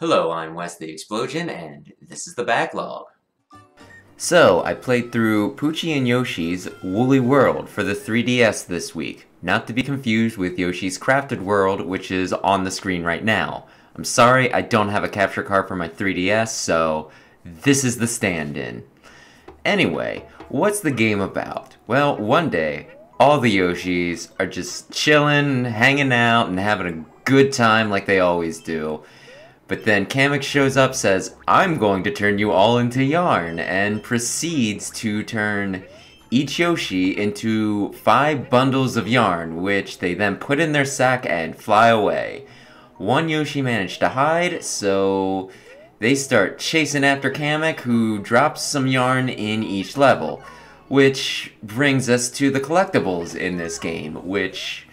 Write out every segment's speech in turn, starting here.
Hello, I'm Wes the Explosion, and this is The Backlog. So, I played through Poochy and Yoshi's Woolly World for the 3DS this week. Not to be confused with Yoshi's Crafted World, which is on the screen right now. I'm sorry, I don't have a capture card for my 3DS, so this is the stand-in. Anyway, what's the game about? Well, one day, all the Yoshis are just chilling, hanging out, and having a good time like they always do. But then Kamek shows up, says, "I'm going to turn you all into yarn," and proceeds to turn each Yoshi into 5 bundles of yarn, which they then put in their sack and fly away. One Yoshi managed to hide, so they start chasing after Kamek, who drops some yarn in each level. Which brings us to the collectibles in this game, which,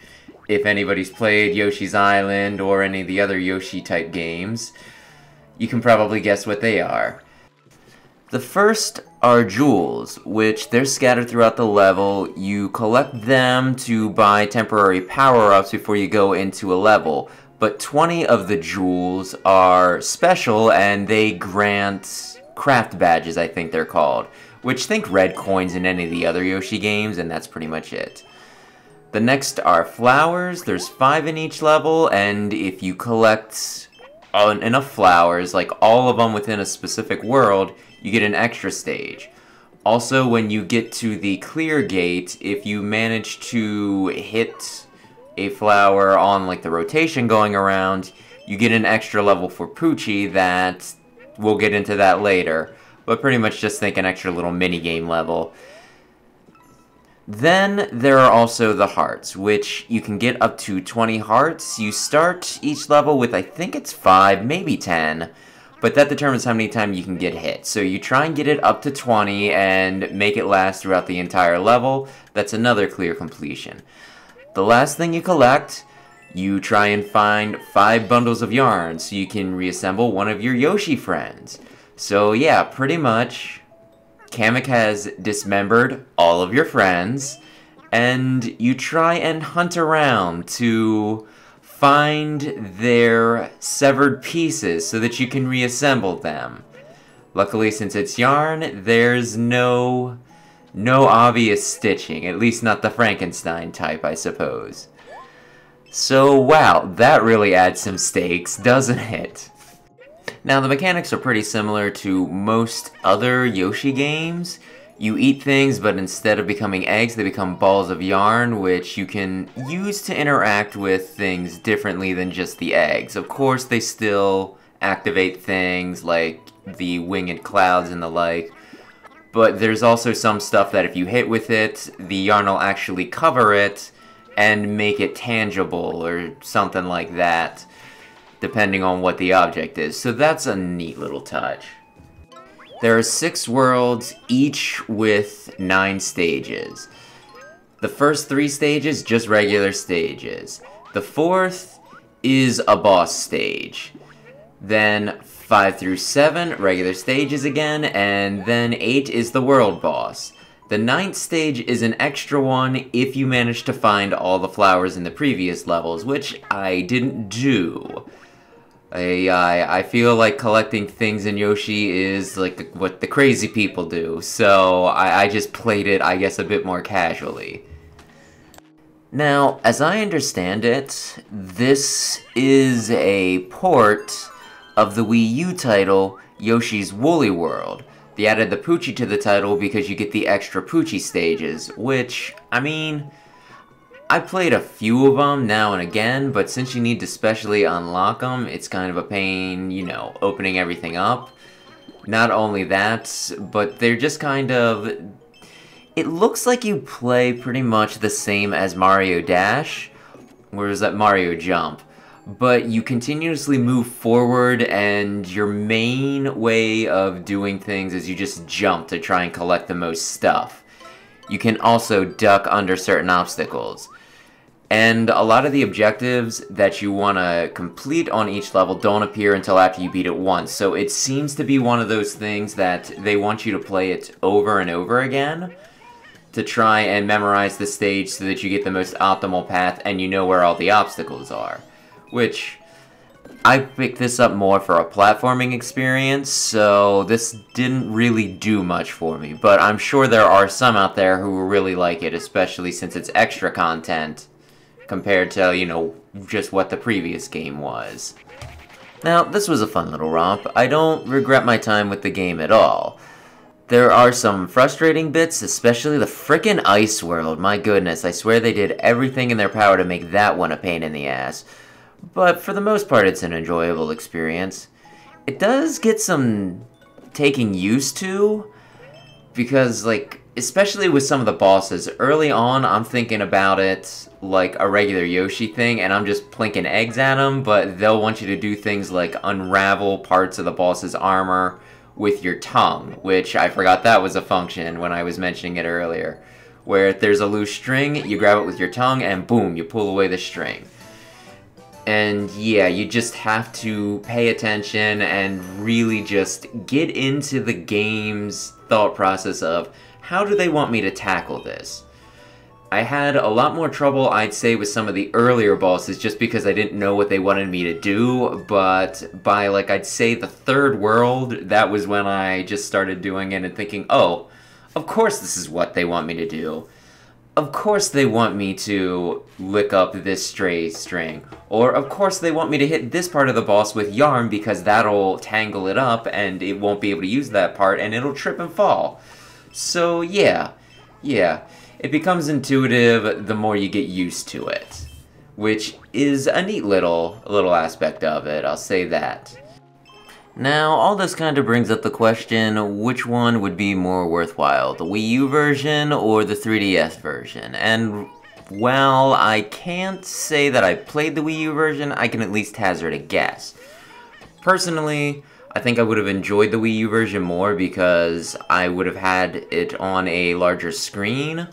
if anybody's played Yoshi's Island or any of the other Yoshi-type games, you can probably guess what they are. The first are jewels, which they're scattered throughout the level. You collect them to buy temporary power-ups before you go into a level, but 20 of the jewels are special and they grant craft badges, I think they're called. Which think red coins in any of the other Yoshi games, and that's pretty much it. The next are flowers. There's 5 in each level, and if you collect enough flowers, like all of them within a specific world, you get an extra stage. Also, when you get to the clear gate, if you manage to hit a flower on like the rotation going around, you get an extra level for Poochy that we'll get into that later. But pretty much just think an extra little mini-game level. Then there are also the hearts, which you can get up to 20 hearts. You start each level with, I think it's 5, maybe 10, but that determines how many times you can get hit. So you try and get it up to 20 and make it last throughout the entire level. That's another clear completion. The last thing you collect, you try and find 5 bundles of yarn so you can reassemble one of your Yoshi friends. So yeah, pretty much, Kamek has dismembered all of your friends, and you try and hunt around to find their severed pieces so that you can reassemble them. Luckily, since it's yarn, there's no obvious stitching, at least not the Frankenstein type, I suppose. So wow, that really adds some stakes, doesn't it? Now, the mechanics are pretty similar to most other Yoshi games. You eat things, but instead of becoming eggs, they become balls of yarn, which you can use to interact with things differently than just the eggs. Of course, they still activate things like the winged clouds and the like, but there's also some stuff that if you hit with it, the yarn will actually cover it and make it tangible or something like that, depending on what the object is. So that's a neat little touch. There are 6 worlds, each with 9 stages. The first 3 stages, just regular stages. The 4th is a boss stage. Then 5 through 7, regular stages again, and then 8 is the world boss. The 9th stage is an extra one if you manage to find all the flowers in the previous levels, which I didn't do. I feel like collecting things in Yoshi is like what the crazy people do, so I just played it, I guess, a bit more casually. Now, as I understand it, this is a port of the Wii U title, Yoshi's Woolly World. They added the Poochy to the title because you get the extra Poochy stages, which, I mean, I played a few of them now and again, but since you need to specially unlock them, it's kind of a pain, you know, opening everything up. Not only that, but they're just kind of... It looks like you play pretty much the same as Mario Dash, or is that Mario Jump? But you continuously move forward, and your main way of doing things is you just jump to try and collect the most stuff. You can also duck under certain obstacles. And a lot of the objectives that you want to complete on each level don't appear until after you beat it once. So it seems to be one of those things that they want you to play it over and over again to try and memorize the stage so that you get the most optimal path and you know where all the obstacles are. Which, I picked this up more for a platforming experience, so this didn't really do much for me, but I'm sure there are some out there who will really like it, especially since it's extra content compared to, you know, just what the previous game was. Now, this was a fun little romp. I don't regret my time with the game at all. There are some frustrating bits, especially the frickin' ice world. My goodness, I swear they did everything in their power to make that one a pain in the ass. But for the most part, it's an enjoyable experience. It does get some taking used to, because, like, especially with some of the bosses, early on I'm thinking about it like a regular Yoshi thing, and I'm just plinking eggs at them, but they'll want you to do things like unravel parts of the boss's armor with your tongue, which I forgot that was a function when I was mentioning it earlier, where if there's a loose string, you grab it with your tongue, and boom, you pull away the string. And yeah, you just have to pay attention and really just get into the game's thought process of, how do they want me to tackle this? I had a lot more trouble, I'd say, with some of the earlier bosses just because I didn't know what they wanted me to do, but by, like, I'd say the third world, that was when I just started doing it and thinking, oh, of course this is what they want me to do. Of course they want me to lick up this stray string, or of course they want me to hit this part of the boss with yarn because that'll tangle it up and it won't be able to use that part and it'll trip and fall. So yeah, it becomes intuitive the more you get used to it, which is a neat little aspect of it, I'll say that. Now, all this kind of brings up the question, which one would be more worthwhile, the Wii U version or the 3DS version? And while I can't say that I played the Wii U version, I can at least hazard a guess. Personally, I think I would have enjoyed the Wii U version more because I would have had it on a larger screen.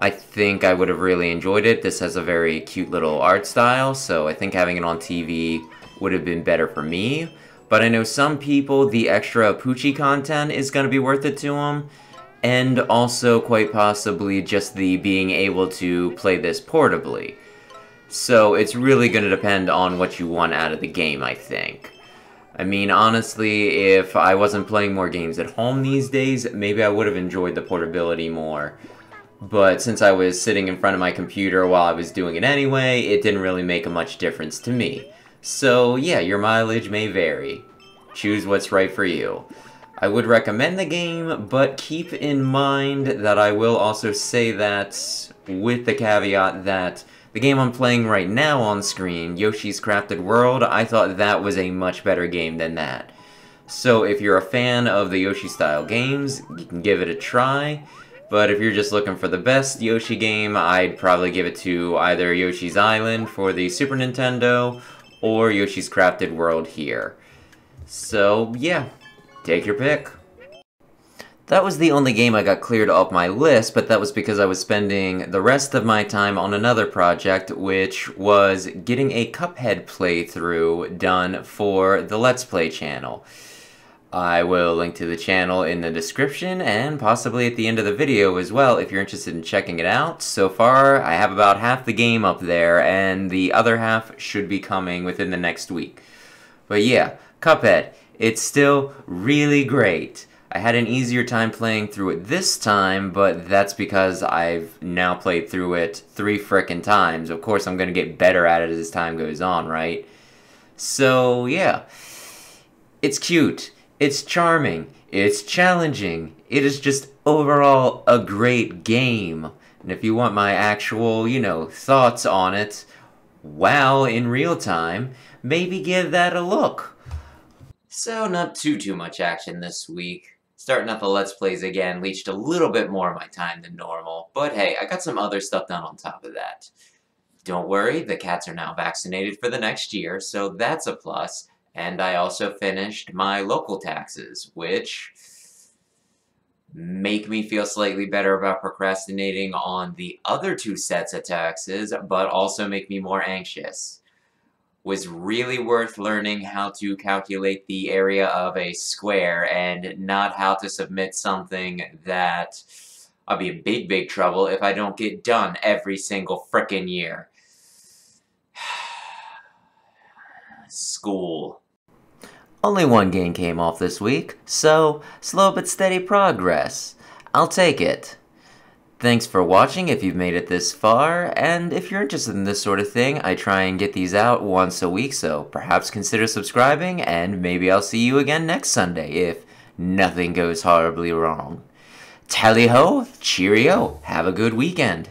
I think I would have really enjoyed it. This has a very cute little art style, so I think having it on TV would have been better for me. But I know some people, the extra Poochy content is going to be worth it to them, and also quite possibly just the being able to play this portably. So it's really going to depend on what you want out of the game, I think. I mean, honestly, if I wasn't playing more games at home these days, maybe I would have enjoyed the portability more. But since I was sitting in front of my computer while I was doing it anyway, it didn't really make much difference to me. So yeah, your mileage may vary. Choose what's right for you. I would recommend the game, but keep in mind that I will also say that with the caveat that the game I'm playing right now on screen, Yoshi's Crafted World, I thought that was a much better game than that. So if you're a fan of the Yoshi-style games, you can give it a try. But if you're just looking for the best Yoshi game, I'd probably give it to either Yoshi's Island for the Super Nintendo, or Yoshi's Crafted World here. So yeah, take your pick. That was the only game I got cleared off my list, but that was because I was spending the rest of my time on another project, which was getting a Cuphead playthrough done for the Let's Play channel. I will link to the channel in the description and possibly at the end of the video as well if you're interested in checking it out. So far, I have about half the game up there, and the other half should be coming within the next week. But yeah, Cuphead, it's still really great. I had an easier time playing through it this time, but that's because I've now played through it 3 frickin' times. Of course, I'm gonna get better at it as time goes on, right? So yeah, it's cute. It's charming. It's challenging. It is just overall a great game. And if you want my actual, you know, thoughts on it, wow, in real time, maybe give that a look. So not too much action this week. Starting up the Let's Plays again leached a little bit more of my time than normal, but hey, I got some other stuff done on top of that. Don't worry, the cats are now vaccinated for the next year, so that's a plus, and I also finished my local taxes, which make me feel slightly better about procrastinating on the other 2 sets of taxes, but also make me more anxious. Was really worth learning how to calculate the area of a square and not how to submit something that I'll be in big trouble if I don't get done every single frickin' year. school. Only one game came off this week, so slow but steady progress. I'll take it. Thanks for watching if you've made it this far, and if you're interested in this sort of thing, I try and get these out once a week, so perhaps consider subscribing, and maybe I'll see you again next Sunday if nothing goes horribly wrong. Tally ho, cheerio, have a good weekend.